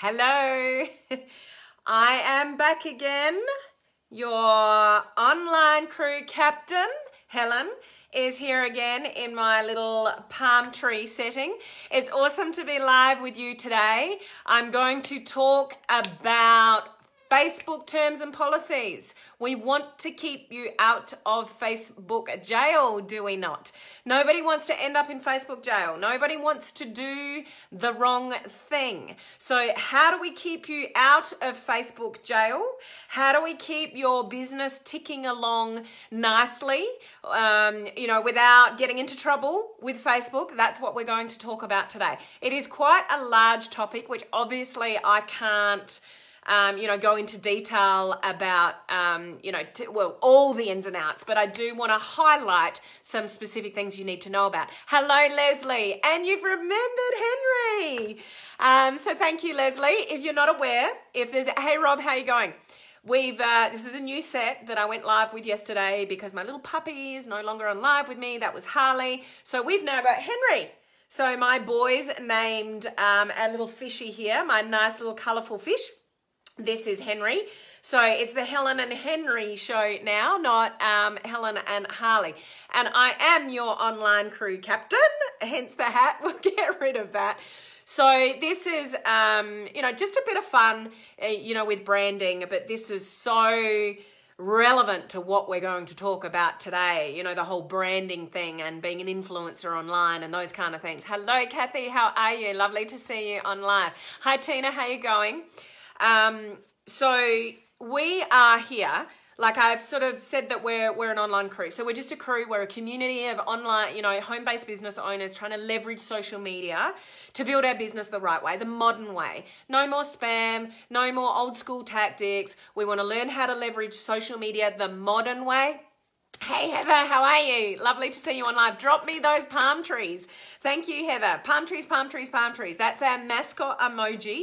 Hello, I am back again. Your online crew captain, Helen, is here again in my little palm tree setting. It's awesome to be live with you today. I'm going to talk about Facebook terms and policies. We want to keep you out of Facebook jail, do we not? Nobody wants to end up in Facebook jail. Nobody wants to do the wrong thing. So how do we keep you out of Facebook jail? How do we keep your business ticking along nicely, without getting into trouble with Facebook? That's what we're going to talk about today. It is quite a large topic, which obviously I can't go into detail about, all the ins and outs, but I do want to highlight some specific things you need to know about. Hello, Leslie, and you've remembered Henry. So thank you, Leslie. If you're not aware, hey, Rob, how are you going? This is a new set that I went live with yesterday because my little puppy is no longer on live with me. That was Harley. So we've now got Henry. So my boys named a little fishy here, my nice little colourful fish. This is Henry. So it's the Helen and Henry show now, not Helen and Harley. And I am your online crew captain, hence the hat. We'll get rid of that. So this is, just a bit of fun, with branding, but this is so relevant to what we're going to talk about today. The whole branding thing and being an influencer online and those kind of things. Hello, Kathy. How are you? Lovely to see you on live. Hi, Tina. How are you going? So we are here, like I've sort of said that we're an online crew. So we're just a crew, we're a community of online, home-based business owners trying to leverage social media to build our business the right way, the modern way. No more spam, no more old school tactics. We want to learn how to leverage social media the modern way. Hey, Heather, how are you? Lovely to see you on live. Drop me those palm trees. Thank you, Heather. Palm trees, palm trees, palm trees. That's our mascot emoji.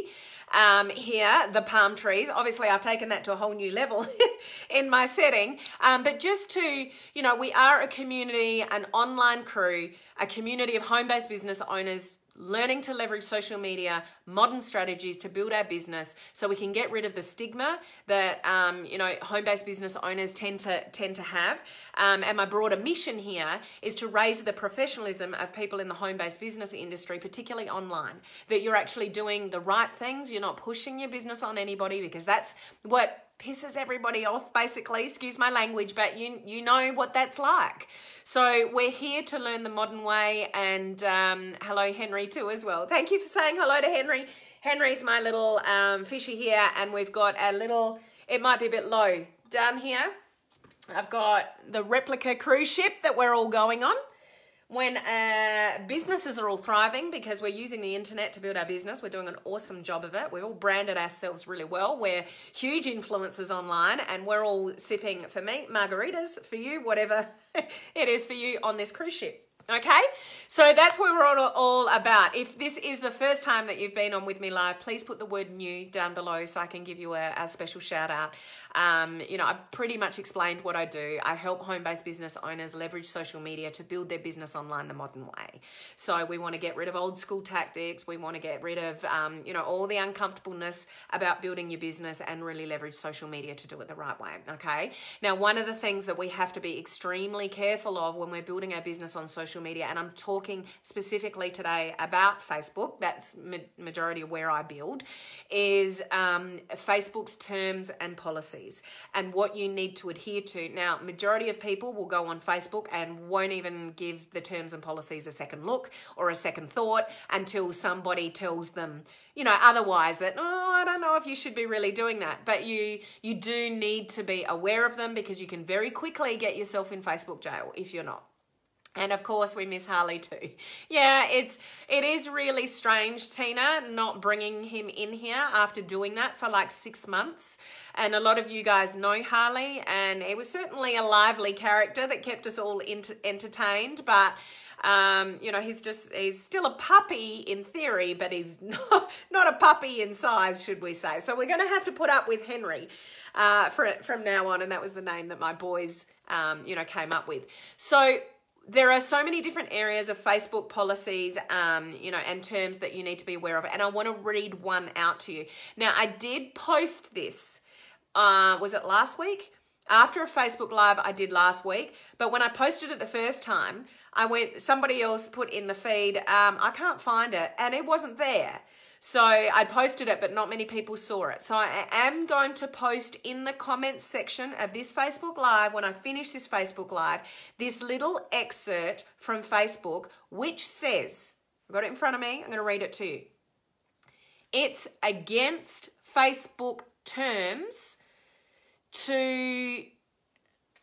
Here, the palm trees. Obviously, I've taken that to a whole new level in my setting. But just to, we are a community, an online crew, a community of home-based business owners learning to leverage social media, modern strategies to build our business so we can get rid of the stigma that, home-based business owners tend to have. And my broader mission here is to raise the professionalism of people in the home-based business industry, particularly online, that you're actually doing the right things. You're not pushing your business on anybody, because that's what pisses everybody off, basically. Excuse my language, but you know what that's like. So we're here to learn the modern way. And hello, Henry, too, as well. Thank you for saying hello to Henry. Henry's my little fishy here, and we've got a little, it might be a bit low down here. I've got the replica cruise ship that we're all going on. When businesses are all thriving because we're using the internet to build our business, we're doing an awesome job of it. We've all branded ourselves really well. We're huge influencers online, and we're all sipping, for me, margaritas, for you, whatever it is for you on this cruise ship. Okay, so that's what we're all about. If this is the first time that you've been on with me live, please put the word new down below so I can give you a special shout out. I've pretty much explained what I do. I help home-based business owners leverage social media to build their business online the modern way. So we want to get rid of old school tactics. We want to get rid of, all the uncomfortableness about building your business and really leverage social media to do it the right way. Okay, now one of the things that we have to be extremely careful of when we're building our business on social media, and I'm talking specifically today about Facebook, that's majority of where I build, is Facebook's terms and policies and what you need to adhere to. Now, majority of people will go on Facebook and won't even give the terms and policies a second look or a second thought until somebody tells them, otherwise, that, oh, I don't know if you should be really doing that. But you do need to be aware of them, because you can very quickly get yourself in Facebook jail if you're not. And of course, we miss Harley too. Yeah, it is really strange, Tina, not bringing him in here after doing that for like 6 months. And a lot of you guys know Harley, and it was certainly a lively character that kept us all entertained. But he's still a puppy in theory, but he's not a puppy in size, should we say? So we're going to have to put up with Henry from now on. And that was the name that my boys came up with. So there are so many different areas of Facebook policies, you know, and terms that you need to be aware of. And I want to read one out to you. Now, I did post this, was it last week? After a Facebook Live I did last week, but when I posted it the first time, I went, somebody else put in the feed, I can't find it, and it wasn't there. So I posted it, but not many people saw it. So I am going to post in the comments section of this Facebook Live, when I finish this Facebook Live, this little excerpt from Facebook, which says, I've got it in front of me, I'm going to read it to you. It's against Facebook terms to,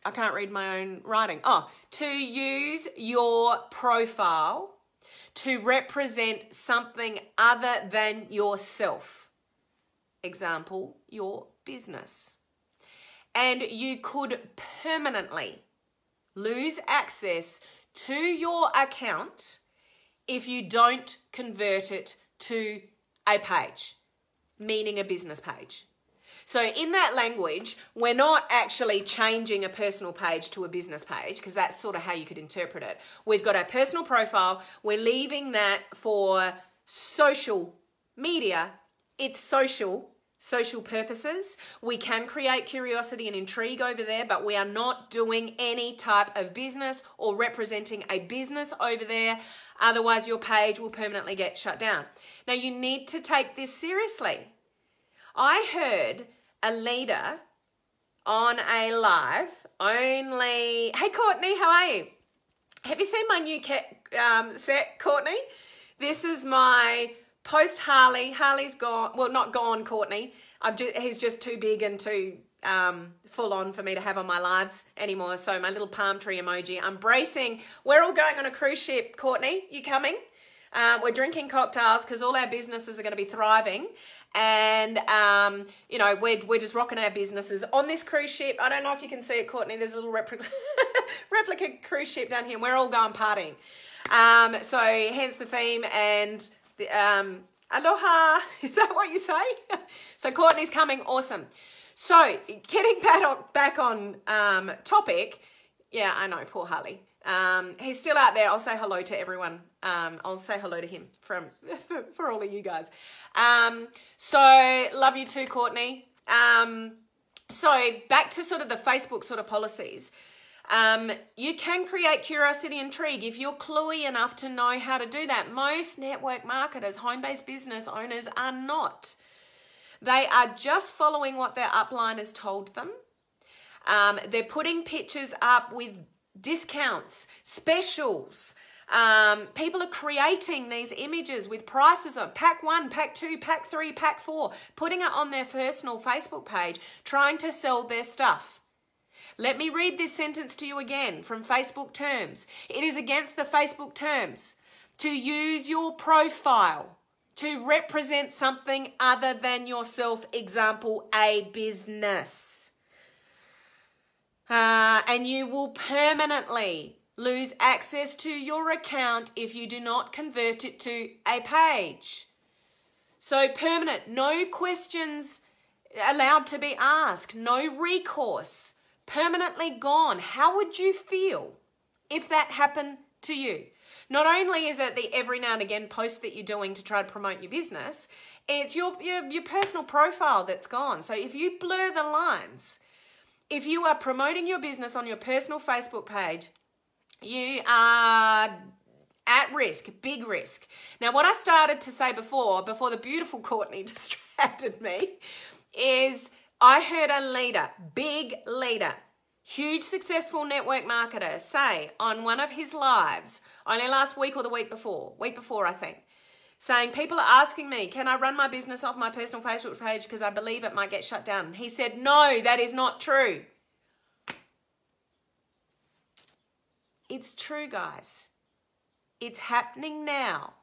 I can't read my own writing. Oh, to use your profile to represent something other than yourself. Example, your business. And you could permanently lose access to your account if you don't convert it to a page, meaning a business page. So in that language, we're not actually changing a personal page to a business page, because that's sort of how you could interpret it. We've got our personal profile. We're leaving that for social media. It's social purposes. We can create curiosity and intrigue over there, but we are not doing any type of business or representing a business over there. Otherwise, your page will permanently get shut down. Now, you need to take this seriously. I heard a leader on a live only, hey Courtney, how are you? Have you seen my new set, Courtney? This is my post Harley. Harley's gone, well, not gone, Courtney. He's just too big and too full on for me to have on my lives anymore. So my little palm tree emoji. I'm bracing. We're all going on a cruise ship, Courtney. You coming? We're drinking cocktails because all our businesses are going to be thriving. And, you know, we're just rocking our businesses on this cruise ship. I don't know if you can see it, Courtney. There's a little replica cruise ship down here, and we're all going partying. So hence the theme and the, aloha. Is that what you say? So Courtney's coming. Awesome. So getting back on topic. Yeah, I know. Poor Harley. He's still out there. I'll say hello to everyone. I'll say hello to him for all of you guys. So love you too, Courtney. So back to sort of the Facebook sort of policies. You can create curiosity and intrigue if you're cluey enough to know how to do that. Most network marketers, home-based business owners are not. They are just following what their upline has told them. They're putting pictures up with discounts, specials. People are creating these images with prices of pack 1, pack 2, pack 3, pack 4, putting it on their personal Facebook page, trying to sell their stuff. Let me read this sentence to you again from Facebook terms. It is against the Facebook terms to use your profile to represent something other than yourself, example, a business. And you will permanently lose access to your account if you do not convert it to a page. So permanent, no questions allowed to be asked, no recourse, permanently gone. How would you feel if that happened to you? Not only is it the every now and again post that you're doing to try to promote your business, it's your personal profile that's gone. So if you blur the lines, if you are promoting your business on your personal Facebook page, you are at risk, big risk. Now, what I started to say before the beautiful Courtney distracted me, is I heard a leader, big leader, huge successful network marketer say on one of his lives, only last week or the week before I think, saying, people are asking me, can I run my business off my personal Facebook page because I believe it might get shut down? He said, no, that is not true. It's true, guys. It's happening now.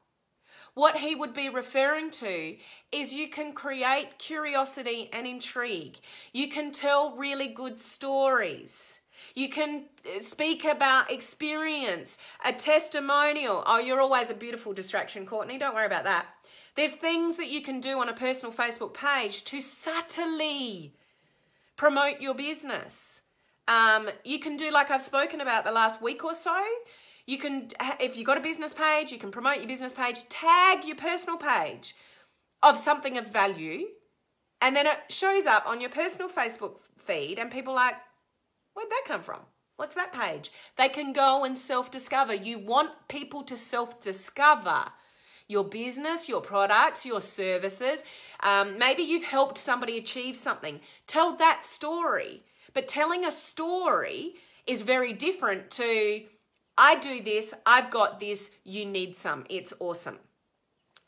What he would be referring to is you can create curiosity and intrigue. You can tell really good stories. You can speak about experience, a testimonial. Oh, you're always a beautiful distraction, Courtney. Don't worry about that. There's things that you can do on a personal Facebook page to subtly promote your business. You can do, like I've spoken about the last week or so, You can, if you've got a business page, you can promote your business page, tag your personal page of something of value, and then it shows up on your personal Facebook feed and people are like, where'd that come from? What's that page? They can go and self-discover. You want people to self-discover your business, your products, your services. Maybe you've helped somebody achieve something. Tell that story. But telling a story is very different to, I do this, I've got this, you need some, it's awesome.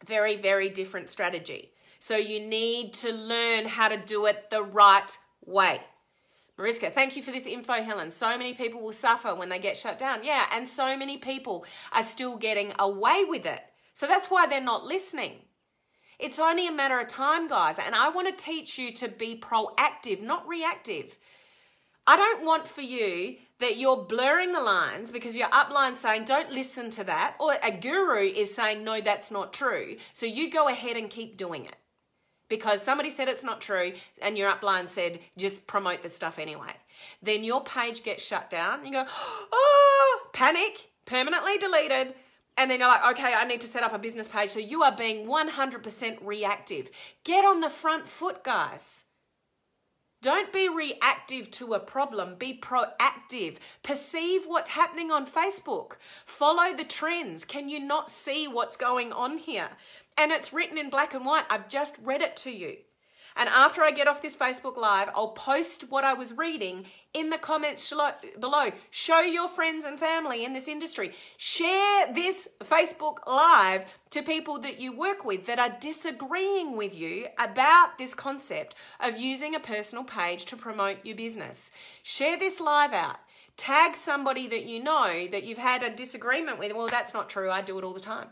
Very, very different strategy. So you need to learn how to do it the right way. Mariska, thank you for this info, Helen. So many people will suffer when they get shut down. Yeah, and so many people are still getting away with it. So that's why they're not listening. It's only a matter of time, guys. And I want to teach you to be proactive, not reactive. I don't want for you that you're blurring the lines because your upline's saying, don't listen to that. Or a guru is saying, no, that's not true. So you go ahead and keep doing it. Because somebody said it's not true and your upline said, just promote the stuff anyway. Then your page gets shut down. You go, oh, panic, permanently deleted. And then you're like, okay, I need to set up a business page. So you are being 100% reactive. Get on the front foot, guys. Don't be reactive to a problem. Be proactive. Perceive what's happening on Facebook. Follow the trends. Can you not see what's going on here? And it's written in black and white. I've just read it to you. And after I get off this Facebook Live, I'll post what I was reading in the comments below. Show your friends and family in this industry. Share this Facebook Live to people that you work with that are disagreeing with you about this concept of using a personal page to promote your business. Share this live out. Tag somebody that you know that you've had a disagreement with. Well, that's not true. I do it all the time.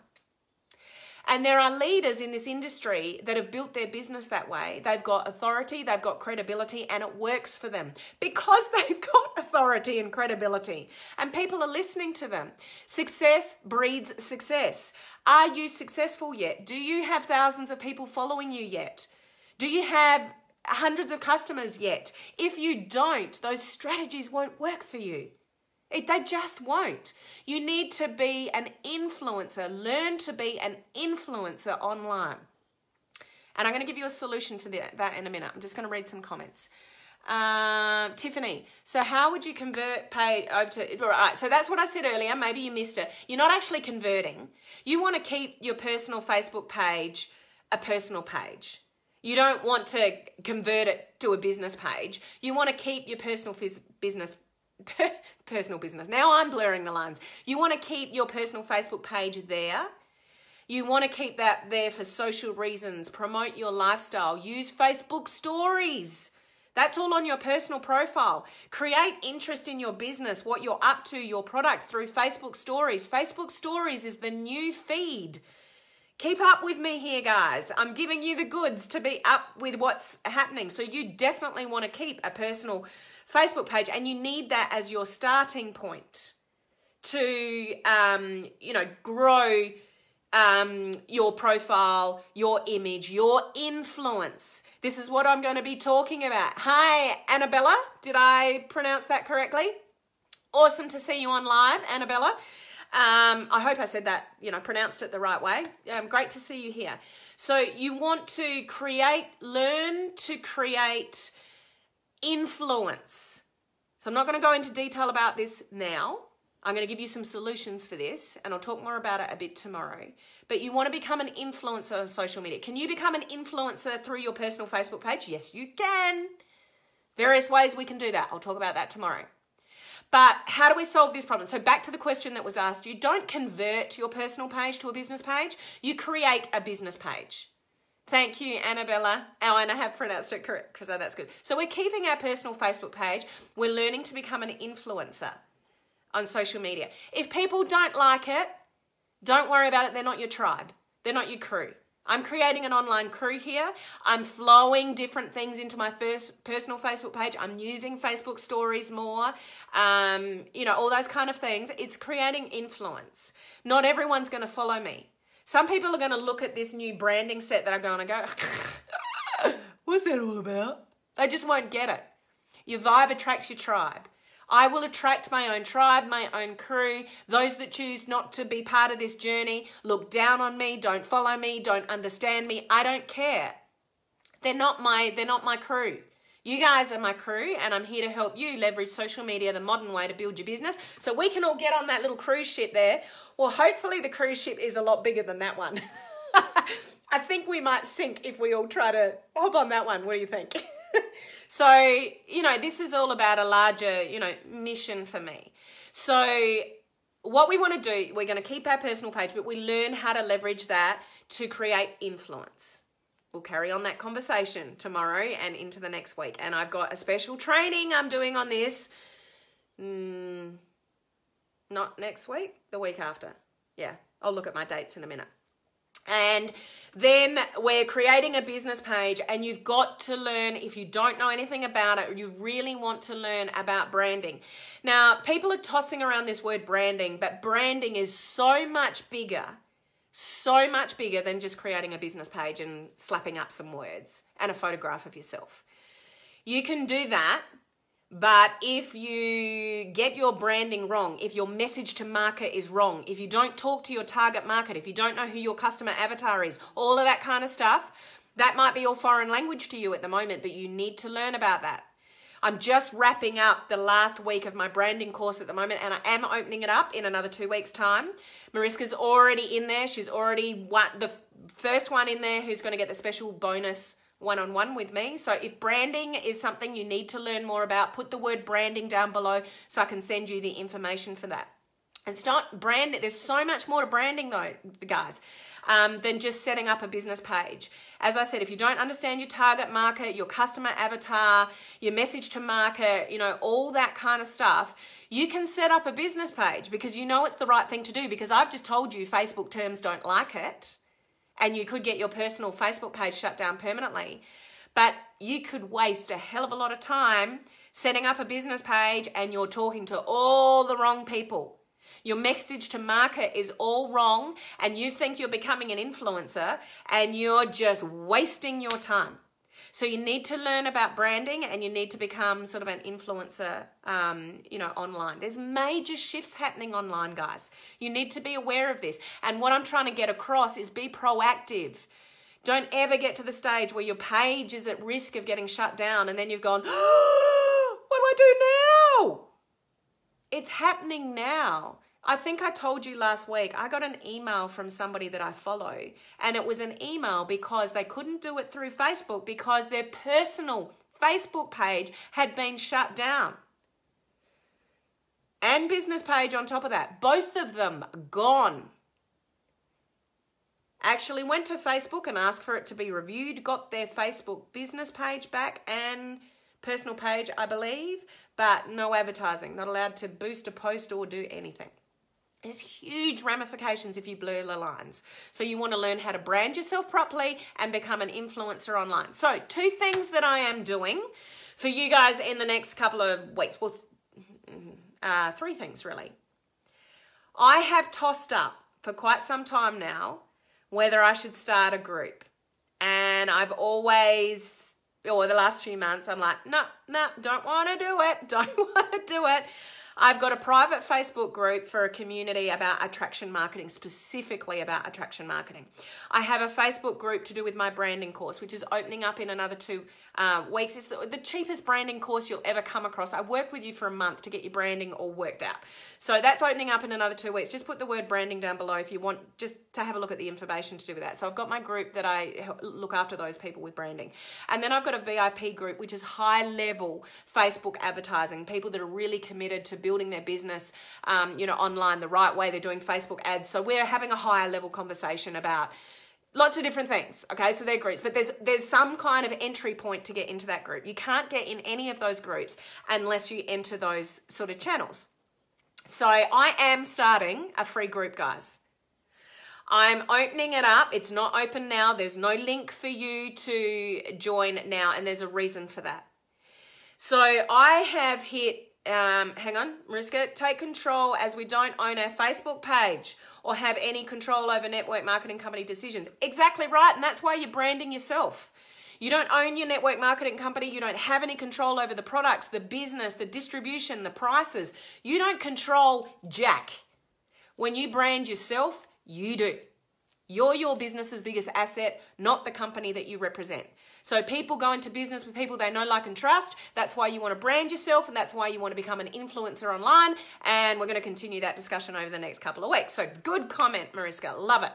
And there are leaders in this industry that have built their business that way. They've got authority, they've got credibility, and it works for them because they've got authority and credibility. And people are listening to them. Success breeds success. Are you successful yet? Do you have thousands of people following you yet? Do you have hundreds of customers yet? If you don't, those strategies won't work for you. They just won't. You need to be an influencer. Learn to be an influencer online. And I'm going to give you a solution for that in a minute. I'm just going to read some comments. Tiffany, so how would you convert pay over to... All right, so that's what I said earlier. Maybe you missed it. You're not actually converting. You want to keep your personal Facebook page a personal page. You don't want to convert it to a business page. You want to keep your personal business page. Personal business. Now I'm blurring the lines. You want to keep your personal Facebook page there. You want to keep that there for social reasons. Promote your lifestyle. Use Facebook stories. That's all on your personal profile. Create interest in your business, what you're up to, your product through Facebook stories. Facebook stories is the new feed. Keep up with me here, guys. I'm giving you the goods to be up with what's happening. So you definitely want to keep a personal Facebook page, and you need that as your starting point to, you know, grow your profile, your image, your influence. This is what I'm going to be talking about. Hi, Annabella. Did I pronounce that correctly? Awesome to see you on live, Annabella. I hope I said that, you know, pronounced it the right way. Great to see you here. So you want to create, learn to create influence. So I'm not going to go into detail about this now. I'm going to give you some solutions for this, and I'll talk more about it a bit tomorrow. But you want to become an influencer on social media. Can you become an influencer through your personal Facebook page? Yes, you can. Various ways we can do that. I'll talk about that tomorrow. But how do we solve this problem? So back to the question that was asked, you don't convert your personal page to a business page. You create a business page. Thank you, Annabella. Oh, and I have pronounced it correct, because that's good. So we're keeping our personal Facebook page. We're learning to become an influencer on social media. If people don't like it, don't worry about it. They're not your tribe. They're not your crew. I'm creating an online crew here. I'm flowing different things into my first personal Facebook page. I'm using Facebook stories more, you know, all those kind of things. It's creating influence. Not everyone's going to follow me. Some people are going to look at this new branding set that I'm going to go, what's that all about? They just won't get it. Your vibe attracts your tribe. I will attract my own tribe, my own crew. Those that choose not to be part of this journey look down on me, don't follow me, don't understand me. I don't care. They're not my crew. You guys are my crew, and I'm here to help you leverage social media the modern way to build your business so we can all get on that little cruise ship there. Well, hopefully the cruise ship is a lot bigger than that one. I think we might sink if we all try to hop on that one. What do you think? So, you know, this is all about a larger, you know, mission for me. So what we want to do, we're going to keep our personal page, but we learn how to leverage that to create influence. We'll carry on that conversation tomorrow and into the next week. And I've got a special training I'm doing on this. Not next week, the week after. Yeah, I'll look at my dates in a minute. And then we're creating a business page, and you've got to learn, if you don't know anything about it, you really want to learn about branding. Now, people are tossing around this word branding, but branding is so much bigger than just creating a business page and slapping up some words and a photograph of yourself. You can do that, but if you get your branding wrong, if your message to market is wrong, if you don't talk to your target market, if you don't know who your customer avatar is, all of that kind of stuff, that might be all foreign language to you at the moment, but you need to learn about that. I'm just wrapping up the last week of my branding course at the moment, and I am opening it up in another 2 weeks' time. Mariska's already in there. She's already the first one in there who's going to get the special bonus one-on-one with me. So if branding is something you need to learn more about, put the word branding down below so I can send you the information for that. It's not branding. There's so much more to branding though, guys, than just setting up a business page. As I said, if you don't understand your target market, your customer avatar, your message to market, you know, all that kind of stuff, you can set up a business page because you know it's the right thing to do, because I've just told you Facebook terms don't like it. And you could get your personal Facebook page shut down permanently. But you could waste a hell of a lot of time setting up a business page, and you're talking to all the wrong people. Your message to market is all wrong, and you think you're becoming an influencer, and you're just wasting your time. So you need to learn about branding, and you need to become sort of an influencer, you know, online. There's major shifts happening online, guys. You need to be aware of this. And what I'm trying to get across is be proactive. Don't ever get to the stage where your page is at risk of getting shut down and then you've gone, oh, what do I do now? It's happening now. I think I told you last week, I got an email from somebody that I follow, and it was an email because they couldn't do it through Facebook because their personal Facebook page had been shut down. And business page on top of that. Both of them gone. Actually went to Facebook and asked for it to be reviewed, got their Facebook business page back and personal page, I believe, but no advertising, not allowed to boost a post or do anything. There's huge ramifications if you blur the lines. So you want to learn how to brand yourself properly and become an influencer online. So 2 things that I am doing for you guys in the next couple of weeks. Well, 3 things really. I have tossed up for quite some time now whether I should start a group. And I've always, or the last few months, I'm like, no, don't want to do it. Don't want to do it. I've got a private Facebook group for a community about attraction marketing, specifically about attraction marketing. I have a Facebook group to do with my branding course, which is opening up in another 2 weeks. It's the cheapest branding course you'll ever come across. I work with you for a month to get your branding all worked out. So that's opening up in another 2 weeks. Just put the word branding down below if you want just to have a look at the information to do with that. So I've got my group that I look after those people with branding. And then I've got a VIP group, which is high-level Facebook advertising, people that are really committed to building their business, you know, online the right way. They're doing Facebook ads. So we're having a higher level conversation about lots of different things. Okay, so they're groups, but there's some kind of entry point to get into that group. You can't get in any of those groups unless you enter those sort of channels. So I am starting a free group, guys. I'm opening it up. It's not open now. There's no link for you to join now, and there's a reason for that. So I have hit hang on, Mariska, take control as we don't own our Facebook page or have any control over network marketing company decisions. Exactly right, and that's why you're branding yourself. You don't own your network marketing company. You don't have any control over the products, the business, the distribution, the prices. You don't control jack. When you brand yourself, you do. You're your business's biggest asset, not the company that you represent. So people go into business with people they know, like, and trust. That's why you want to brand yourself, and that's why you want to become an influencer online. And we're going to continue that discussion over the next couple of weeks. So good comment, Mariska. Love it.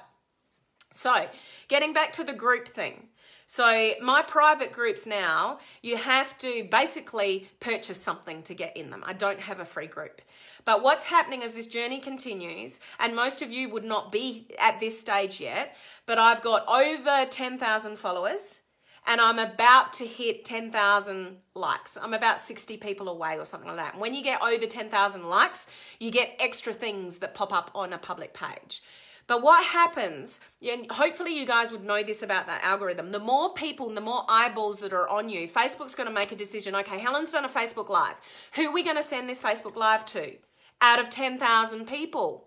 So getting back to the group thing. So my private groups now, you have to basically purchase something to get in them. I don't have a free group. But what's happening as this journey continues, and most of you would not be at this stage yet, but I've got over 10,000 followers and I'm about to hit 10,000 likes. I'm about 60 people away or something like that. And when you get over 10,000 likes, you get extra things that pop up on a public page. But what happens, and hopefully you guys would know this about that algorithm, the more people and the more eyeballs that are on you, Facebook's going to make a decision. Okay, Helen's done a Facebook Live. Who are we going to send this Facebook Live to out of 10,000 people?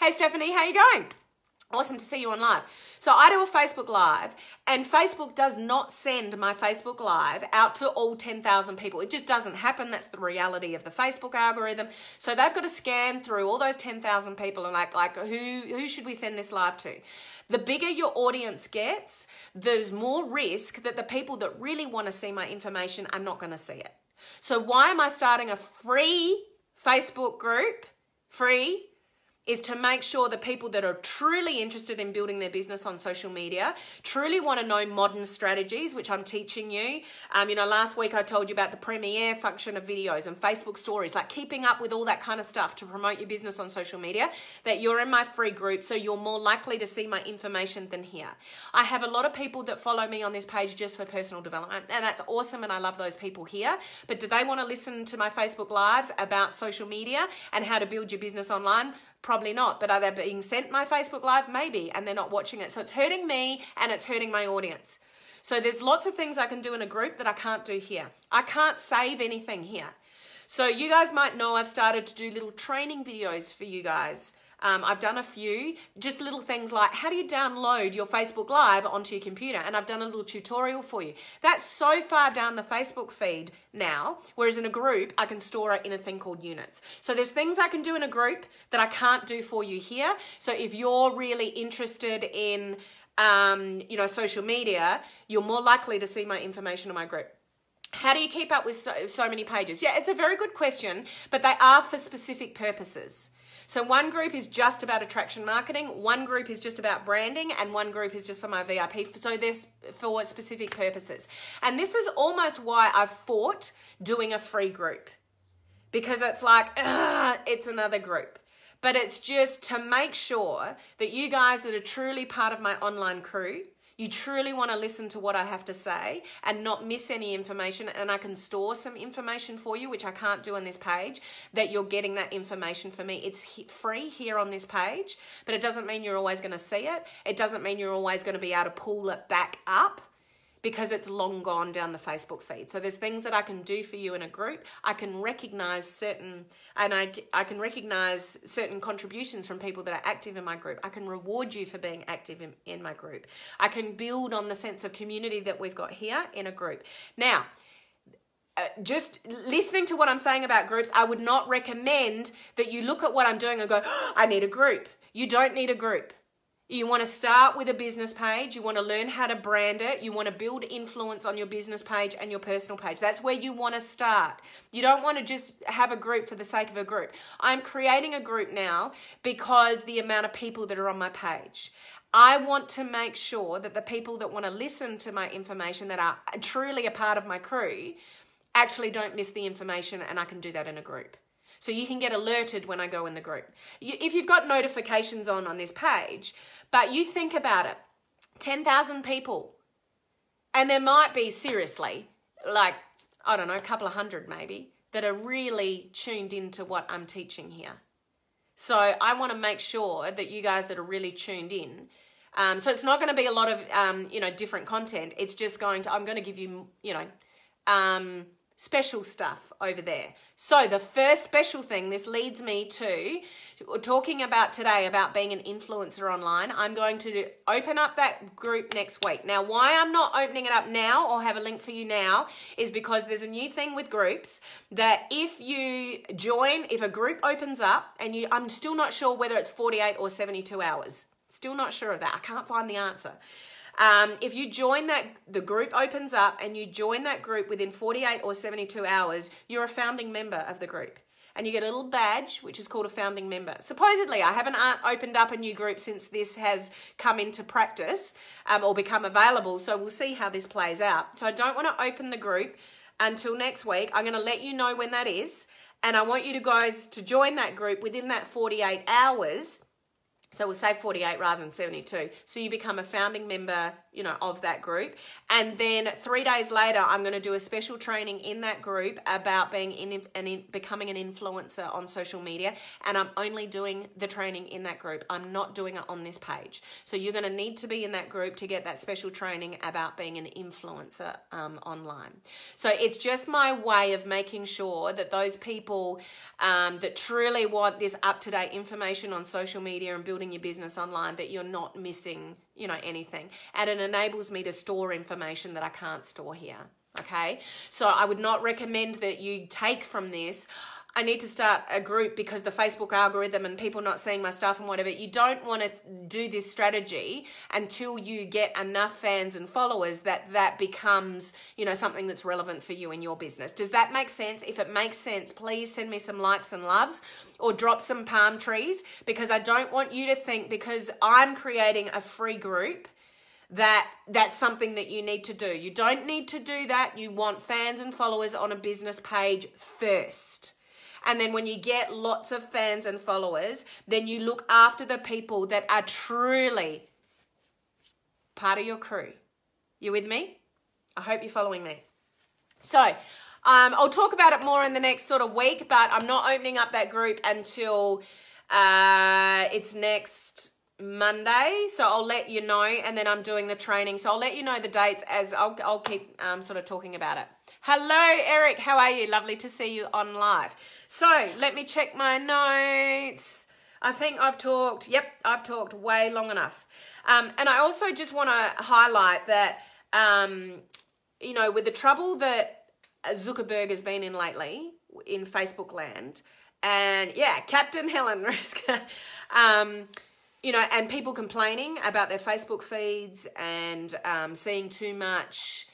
Hey, Stephanie, how you going? Awesome to see you on live. So I do a Facebook Live, and Facebook does not send my Facebook Live out to all 10,000 people. It just doesn't happen. That's the reality of the Facebook algorithm. So they've got to scan through all those 10,000 people and like who should we send this live to? The bigger your audience gets, there's more risk that the people that really want to see my information are not going to see it. So why am I starting a free Facebook group? Free is to make sure the people that are truly interested in building their business on social media, truly want to know modern strategies, which I'm teaching you. You know, last week I told you about the premiere function of videos and Facebook stories, like keeping up with all that kind of stuff to promote your business on social media, that you're in my free group, so you're more likely to see my information than here. I have a lot of people that follow me on this page just for personal development, and that's awesome, and I love those people here. But do they want to listen to my Facebook Lives about social media and how to build your business online? Probably not. But are they being sent my Facebook Live? Maybe, and they're not watching it. So it's hurting me and it's hurting my audience. So there's lots of things I can do in a group that I can't do here. I can't save anything here. So you guys might know I've started to do little training videos for you guys. I've done a few, just little things like how do you download your Facebook Live onto your computer, and I've done a little tutorial for you. That's so far down the Facebook feed now, whereas in a group I can store it in a thing called units. So there's things I can do in a group that I can't do for you here. So if you're really interested in you know, social media, you're more likely to see my information in my group. How do you keep up with so many pages? Yeah, it's a very good question, but they are for specific purposes. So one group is just about attraction marketing, one group is just about branding, and one group is just for my VIP. So they're for specific purposes. And this is almost why I've fought doing a free group, because it's like, it's another group. But it's just to make sure that you guys that are truly part of my online crew, you truly want to listen to what I have to say and not miss any information. And I can store some information for you, which I can't do on this page, that you're getting that information for me. It's free here on this page, but it doesn't mean you're always going to see it. It doesn't mean you're always going to be able to pull it back up, because it's long gone down the Facebook feed. So there's things that I can do for you in a group. I can recognize certain, and I can recognize certain contributions from people that are active in my group. I can reward you for being active in my group. I can build on the sense of community that we've got here in a group. Now, just listening to what I'm saying about groups, I would not recommend that you look at what I'm doing and go, oh, I need a group. You don't need a group. You want to start with a business page. You want to learn how to brand it. You want to build influence on your business page and your personal page. That's where you want to start. You don't want to just have a group for the sake of a group. I'm creating a group now because the amount of people that are on my page. I want to make sure that the people that want to listen to my information, that are truly a part of my crew, actually don't miss the information, and I can do that in a group. So you can get alerted when I go in the group. If you've got notifications on this page, but you think about it, 10,000 people, and there might be, seriously, like, I don't know, a couple of hundred maybe, that are really tuned into what I'm teaching here. So I want to make sure that you guys that are really tuned in, so it's not going to be a lot of, you know, different content. It's just going to, I'm going to give you, you know, special stuff over there. So the first special thing, this leads me to talking about today about being an influencer online. I'm going to open up that group next week. Now, why I'm not opening it up now or have a link for you now is because there's a new thing with groups that if you join, if a group opens up and you, I'm still not sure whether it's 48 or 72 hours. Still not sure of that. I can't find the answer. If you join that, the group opens up and you join that group within 48 or 72 hours, you're a founding member of the group. And you get a little badge, which is called a founding member. Supposedly, I haven't opened up a new group since this has come into practice or become available. So we'll see how this plays out. So I don't want to open the group until next week. I'm going to let you know when that is. And I want you to guys to join that group within that 48 hours. So we'll say 48 rather than 72. So you become a founding member, you know, of that group. And then 3 days later, I'm going to do a special training in that group about being becoming an influencer on social media. And I'm only doing the training in that group. I'm not doing it on this page. So you're going to need to be in that group to get that special training about being an influencer online. So it's just my way of making sure that those people that truly want this up-to-date information on social media and building your business online, that you're not missing, you know, anything. And it enables me to store information that I can't store here. Okay. So I would not recommend that you take from this, I need to start a group because the Facebook algorithm and people not seeing my stuff and whatever. You don't want to do this strategy until you get enough fans and followers that that becomes, you know, something that's relevant for you in your business. Does that make sense? If it makes sense, please send me some likes and loves or drop some palm trees, because I don't want you to think because I'm creating a free group that that's something that you need to do. You don't need to do that. You want fans and followers on a business page first. And then when you get lots of fans and followers, then you look after the people that are truly part of your crew. You with me? I hope you're following me. So I'll talk about it more in the next sort of week, but I'm not opening up that group until it's next Monday. So I'll let you know, and then I'm doing the training. So I'll let you know the dates as I'll keep sort of talking about it. Hello, Eric. How are you? Lovely to see you on live. So let me check my notes. I think I've talked. Yep, I've talked way long enough. And I also just want to highlight that, you know, with the trouble that Zuckerberg has been in lately in Facebook land, and yeah, Captain Helen Ruska, you know, and people complaining about their Facebook feeds and seeing too much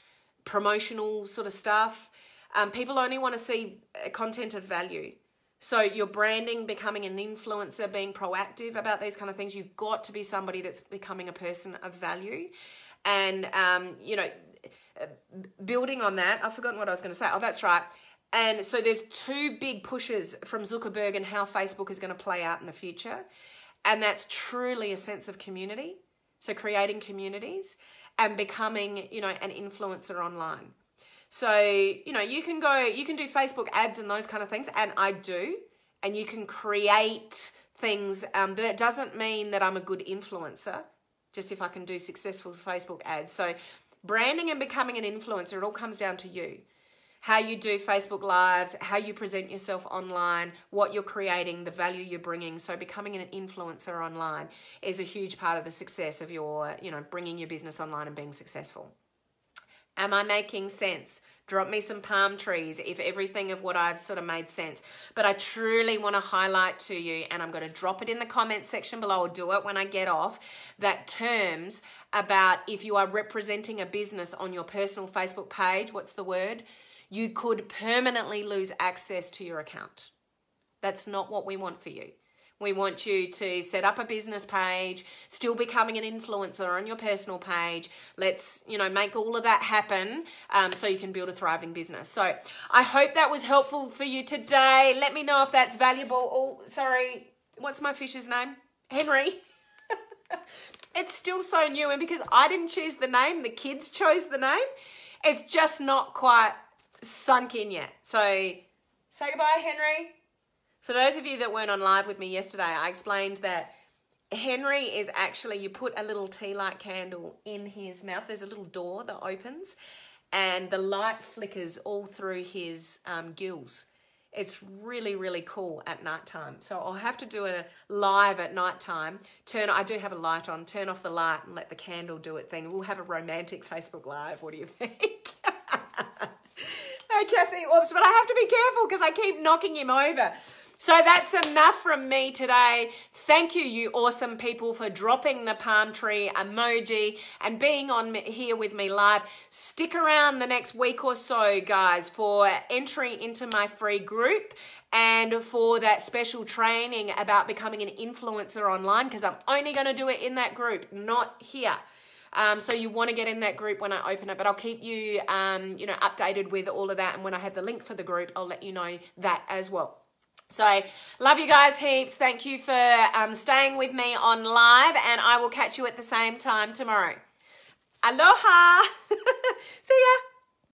promotional sort of stuff. People only want to see content of value. So your branding, becoming an influencer, being proactive about these kind of things, you've got to be somebody that's becoming a person of value. And, you know, building on that, I've forgotten what I was going to say. Oh, that's right. And so there's two big pushes from Zuckerberg and how Facebook is going to play out in the future. And that's truly a sense of community. So creating communities and becoming, you know, an influencer online. So, you know, you can go, you can do Facebook ads and those kind of things, and I do, and you can create things, but it doesn't mean that I'm a good influencer, just if I can do successful Facebook ads. So branding and becoming an influencer, it all comes down to you. How you do Facebook Lives, how you present yourself online, what you're creating, the value you're bringing. So becoming an influencer online is a huge part of the success of your, you know, bringing your business online and being successful. Am I making sense? Drop me some palm trees if everything of what I've sort of made sense. But I truly want to highlight to you, and I'm going to drop it in the comments section below. I'll do it when I get off, that terms about if you are representing a business on your personal Facebook page, what's the word? You could permanently lose access to your account. That's not what we want for you. We want you to set up a business page, still becoming an influencer on your personal page. Let's, you know, make all of that happen so you can build a thriving business. So I hope that was helpful for you today. Let me know if that's valuable. Oh, sorry. What's my fish's name? Henry. It's still so new. And because I didn't choose the name, the kids chose the name. It's just not quite sunk in yet. So say goodbye, Henry. For those of you that weren't on live with me yesterday, I explained that Henry is actually, you put a little tea light candle in his mouth. There's a little door that opens and the light flickers all through his gills. It's really, really cool at nighttime. So I'll have to do a live at nighttime. I do have a light on, turn off the light and let the candle do its thing. We'll have a romantic Facebook Live. What do you think? Kathy, oops, but I have to be careful because I keep knocking him over. So that's enough from me today. Thank you, you awesome people, for dropping the palm tree emoji and being on here with me live. Stick around the next week or so, guys, for entry into my free group and for that special training about becoming an influencer online, because I'm only going to do it in that group, not here. So you want to get in that group when I open it, but I'll keep you, you know, updated with all of that. And when I have the link for the group, I'll let you know that as well. So love you guys heaps. Thank you for staying with me on live, and I will catch you at the same time tomorrow. Aloha. See ya.